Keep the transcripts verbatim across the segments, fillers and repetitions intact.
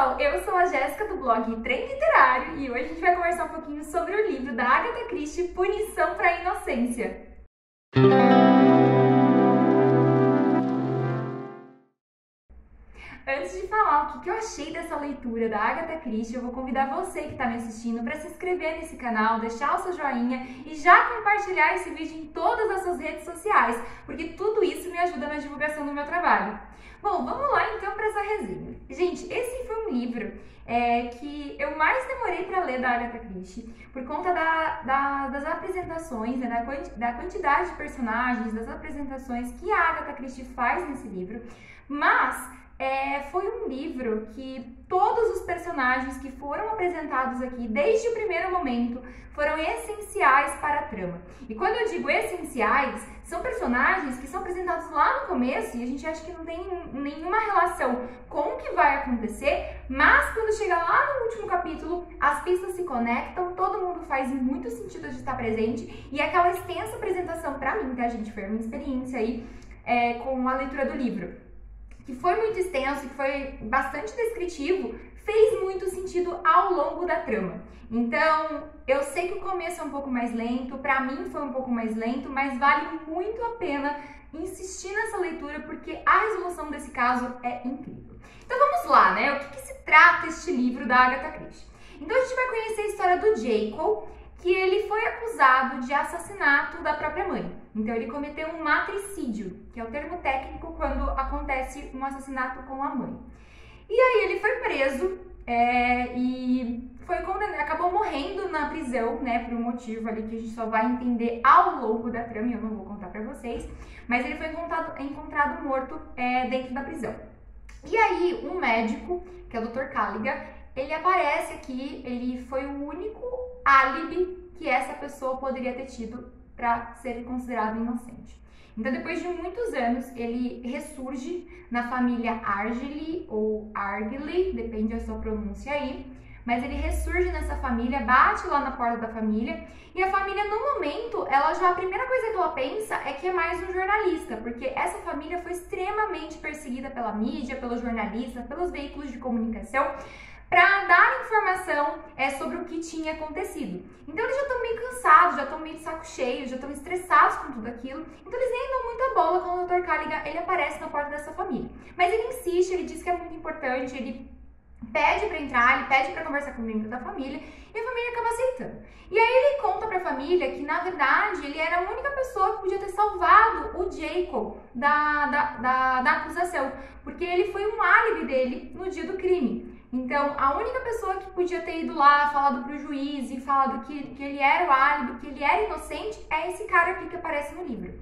pessoal, eu sou a Jéssica do blog Trem Literário e hoje a gente vai conversar um pouquinho sobre o livro da Agatha Christie, Punição para a Inocência. Antes de falar o que eu achei dessa leitura da Agatha Christie, eu vou convidar você que está me assistindo para se inscrever nesse canal, deixar o seu joinha e já compartilhar esse vídeo em todas as suas redes sociais, porque tudo isso me ajuda na divulgação do meu trabalho. Bom, vamos lá então para essa resenha. Gente, esse foi um livro é, que eu mais demorei para ler da Agatha Christie, por conta da, da, das apresentações, né, da, quanti, da quantidade de personagens, das apresentações que a Agatha Christie faz nesse livro, mas é, foi um livro que todos os personagens que foram apresentados aqui desde o primeiro momento foram essenciais para a trama. E quando eu digo essenciais, são personagens que são apresentados lá no começo e a gente acha que não tem nenhuma relação com o que vai acontecer, mas quando chega lá no último capítulo, as pistas se conectam, todo mundo faz muito sentido de estar presente e aquela extensa apresentação para mim, tá gente? Foi uma experiência aí é, com a leitura do livro, que foi muito extenso, que foi bastante descritivo, fez muito sentido ao longo da trama. Então, eu sei que o começo é um pouco mais lento, pra mim foi um pouco mais lento, mas vale muito a pena insistir nessa leitura, porque a resolução desse caso é incrível. Então vamos lá, né? O que, que se trata este livro da Agatha Christie? Então a gente vai conhecer a história do Jacob, que ele foi acusado de assassinato da própria mãe. Então ele cometeu um matricídio, que é o termo técnico quando acontece um assassinato com a mãe. E aí ele foi preso é, e foi condenado, acabou morrendo na prisão, né, por um motivo ali que a gente só vai entender ao longo da trama, eu não vou contar pra vocês, mas ele foi encontrado, encontrado morto é, dentro da prisão. E aí um médico, que é o doutor Caliga, ele aparece aqui, ele foi o único álibi que essa pessoa poderia ter tido para ser considerado inocente. Então, depois de muitos anos, ele ressurge na família Argyli ou Argyli, depende da sua pronúncia aí, mas ele ressurge nessa família, bate lá na porta da família, e a família, no momento, ela já, a primeira coisa que ela pensa é que é mais um jornalista, porque essa família foi extremamente perseguida pela mídia, pelos jornalistas, pelos veículos de comunicação, para dar informação é, sobre o que tinha acontecido. Então eles já estão meio cansados, já estão meio de saco cheio, já estão estressados com tudo aquilo, então eles nem dão muita bola quando o doutor Caliga ele aparece na porta dessa família. Mas ele insiste, ele diz que é muito importante, ele pede para entrar, ele pede para conversar com o membro da família e a família acaba aceitando. E aí ele conta para a família que na verdade ele era a única pessoa que podia ter salvado o Jacob da, da, da, da acusação, porque ele foi um álibi dele no dia do crime. Então, a única pessoa que podia ter ido lá, falado pro juiz e falado que, que ele era o álibi, que ele era inocente, é esse cara aqui que aparece no livro.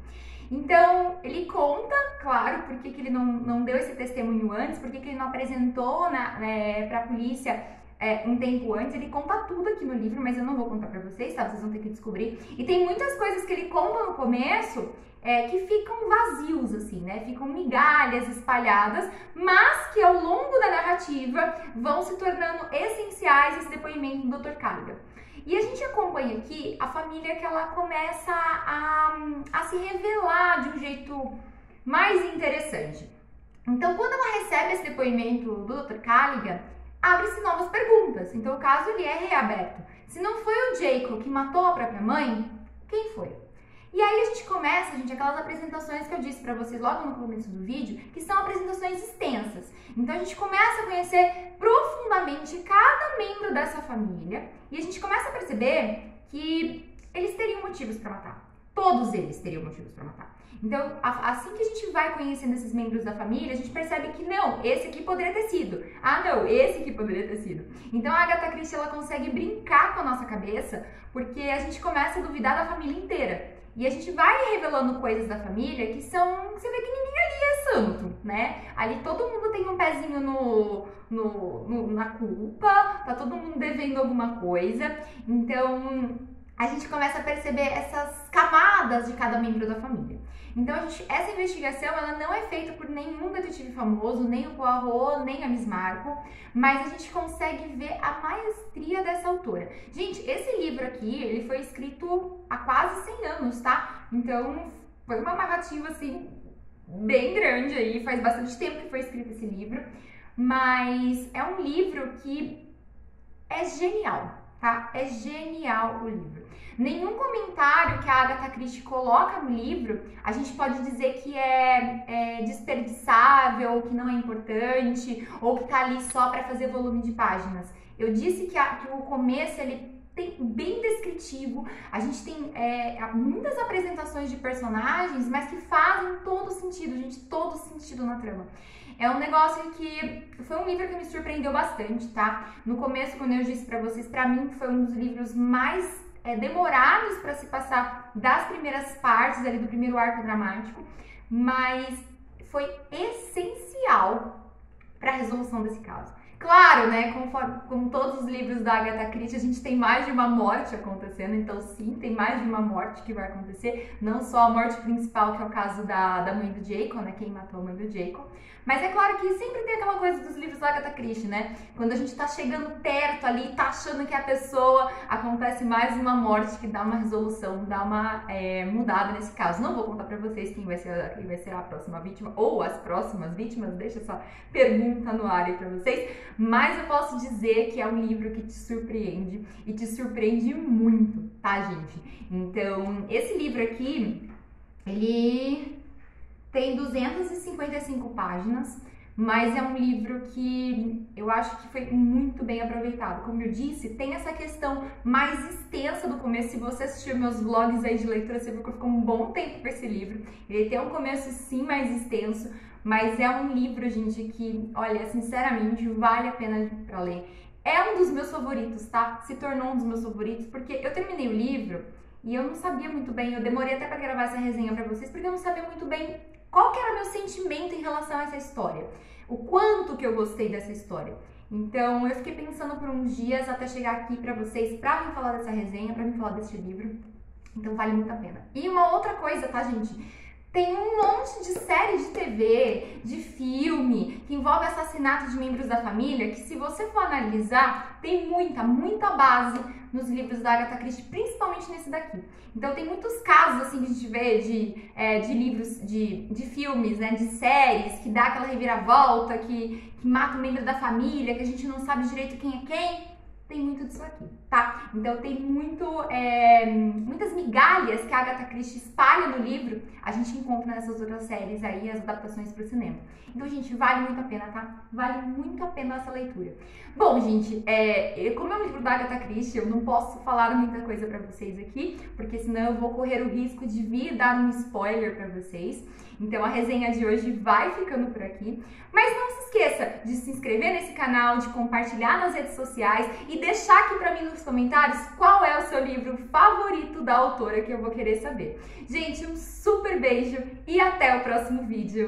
Então, ele conta, claro, por que ele não, não deu esse testemunho antes, por que ele não apresentou na, é, pra polícia é, um tempo antes. Ele conta tudo aqui no livro, mas eu não vou contar pra vocês, tá? Vocês vão ter que descobrir. E tem muitas coisas que ele conta no começo é, que ficam vazios, assim, né? Ficam migalhas espalhadas, mas que ao longo da narrativa vão se tornando essenciais esse depoimento do doutor Caliga. E a gente acompanha aqui a família que ela começa a, a se revelar de um jeito mais interessante. Então, quando ela recebe esse depoimento do doutor Caliga, abre-se novas perguntas. Então, o caso ele é reaberto. Se não foi o Jacob que matou a própria mãe, quem foi? E aí a gente começa, gente, aquelas apresentações que eu disse pra vocês logo no começo do vídeo, que são apresentações extensas. Então a gente começa a conhecer profundamente cada membro dessa família e a gente começa a perceber que eles teriam motivos pra matar. Todos eles teriam motivos pra matar. Então, assim que a gente vai conhecendo esses membros da família, a gente percebe que não, esse aqui poderia ter sido. Ah, não, esse aqui poderia ter sido. Então, a Agatha Christie, ela consegue brincar com a nossa cabeça, porque a gente começa a duvidar da família inteira. E a gente vai revelando coisas da família que são... Você vê que ninguém ali é santo, né? Ali todo mundo tem um pezinho no, no, no, na culpa, tá todo mundo devendo alguma coisa. Então, a gente começa a perceber essas camadas de cada membro da família. Então, a gente, essa investigação, ela não é feita por nenhum detetive famoso, nem o Poirot, nem a Miss Marple, mas a gente consegue ver a maestria dessa autora. Gente, esse livro aqui, ele foi escrito há quase cem anos, tá? Então, foi uma narrativa, assim, bem grande aí, faz bastante tempo que foi escrito esse livro. mas é um livro que é genial, tá? É genial o livro. Nenhum comentário que a Agatha Christie coloca no livro a gente pode dizer que é, é desperdiçável, ou que não é importante, ou que tá ali só para fazer volume de páginas. Eu disse que, a, que o começo ele tem bem descritivo, a gente tem é, muitas apresentações de personagens, mas que fazem todo sentido, gente, todo sentido na trama. É um negócio que foi um livro que me surpreendeu bastante, tá? No começo, quando eu disse pra vocês, pra mim foi um dos livros mais é, demorados pra se passar das primeiras partes ali do primeiro arco dramático, mas foi essencial pra resolução desse caso. Claro, né, conforme, como todos os livros da Agatha Christie, a gente tem mais de uma morte acontecendo, então sim, tem mais de uma morte que vai acontecer, não só a morte principal, que é o caso da, da mãe do Jacob, né, quem matou a mãe do Jacob, mas é claro que sempre tem aquela coisa dos livros da Agatha Christie, né, quando a gente tá chegando perto ali, tá achando que a pessoa, acontece mais uma morte que dá uma resolução, dá uma é, mudada nesse caso. Não vou contar pra vocês quem vai ser, quem vai ser a próxima vítima, ou as próximas vítimas, deixa essa pergunta no ar aí pra vocês. Mas eu posso dizer que é um livro que te surpreende, e te surpreende muito, tá, gente? Então, esse livro aqui, ele tem duzentas e cinquenta e cinco páginas, mas é um livro que eu acho que foi muito bem aproveitado. Como eu disse, tem essa questão mais extensa do começo. Se você assistiu meus vlogs aí de leitura, você viu que eu fiquei um bom tempo com esse livro. Ele tem um começo, sim, mais extenso, mas é um livro, gente, que, olha, sinceramente, vale a pena pra ler. É um dos meus favoritos, tá? Se tornou um dos meus favoritos, porque eu terminei o livro e eu não sabia muito bem, eu demorei até pra gravar essa resenha pra vocês, porque eu não sabia muito bem qual que era o meu sentimento em relação a essa história, o quanto que eu gostei dessa história. Então, eu fiquei pensando por uns dias até chegar aqui pra vocês, pra me falar dessa resenha, pra me falar desse livro. Então, vale muito a pena. E uma outra coisa, tá, gente? Tem um monte de série de T V, de filme, que envolve assassinato de membros da família, que se você for analisar, tem muita, muita base nos livros da Agatha Christie, principalmente nesse daqui. Então tem muitos casos assim que a gente vê de, é, de livros, de, de filmes, né, de séries, que dá aquela reviravolta, que, que mata um membro da família, que a gente não sabe direito quem é quem. Tem muito disso aqui, tá? Então tem muito, é, muitas migalhas que a Agatha Christie espalha no livro, a gente encontra nessas outras séries aí, as adaptações para o cinema. Então, gente, vale muito a pena, tá? Vale muito a pena essa leitura. Bom, gente, é, como é um livro da Agatha Christie, eu não posso falar muita coisa para vocês aqui, porque senão eu vou correr o risco de vir dar um spoiler para vocês. Então a resenha de hoje vai ficando por aqui. Mas não se esqueça de se inscrever nesse canal, de compartilhar nas redes sociais e deixar aqui pra mim nos comentários qual é o seu livro favorito da autora, que eu vou querer saber. Gente, um super beijo e até o próximo vídeo!